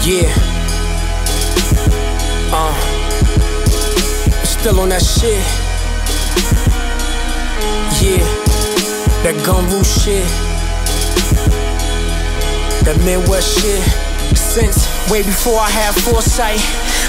Yeah. Still on that shit. Yeah. That gumbo shit. That Midwest shit. Since way before I had foresight.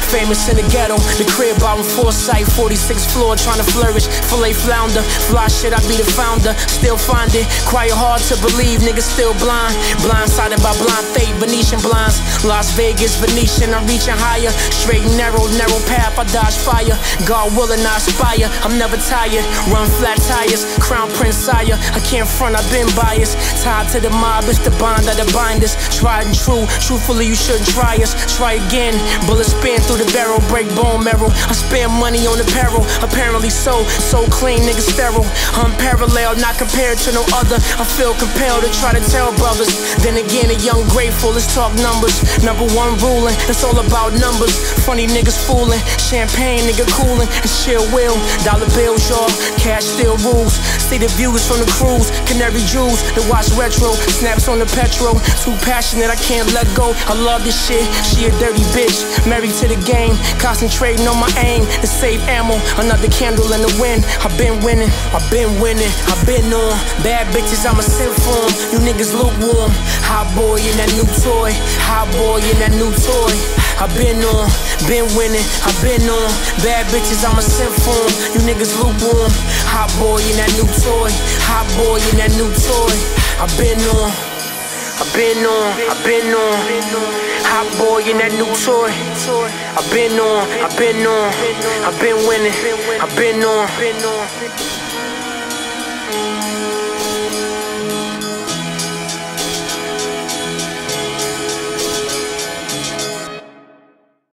Famous in the ghetto, the crib out in Foresight, 46th floor, trying to flourish, fillet flounder, fly shit, I be the founder, still find it, quiet hard to believe, niggas still blind, blindsided by blind fate, Venetian blinds, Las Vegas, Venetian, I'm reaching higher, straight and narrow, narrow path, I dodge fire, God willing I aspire, I'm never tired, run flat tires, crown prince sire, I can't front, I've been biased, tied to the mob, it's the bond that the binders, tried and true, truthfully you shouldn't try us, try again, bullets spin through the barrel, break bone marrow. I spend money on apparel, apparently so clean, nigga sterile. Unparalleled, not compared to no other. I feel compelled to try to tell brothers. Then again, a young grateful, let's talk numbers. Number one ruling, it's all about numbers. Funny niggas fooling, champagne nigga cooling, and shit will. Dollar bills, y'all, cash still rules. See the views from the cruise, canary jewels. They watch retro, snaps on the petrol. Too passionate, I can't let go. I love this shit, she a dirty bitch, married to the game, concentrating on my aim to save ammo, another candle in the wind. I've been winning, I've been winning, I've been on. Bad bitches, I'ma send for 'em. You niggas lukewarm. Hot boy in that new toy, hot boy in that new toy. I've been on, been winning, I've been on. Bad bitches, I'ma send for 'em. You niggas lukewarm. Hot boy in that new toy, hot boy in that new toy. I've been on, I've been on, I've been on. Hot boy in that new toy. I've been on, I've been on, I've been winning, I've been on.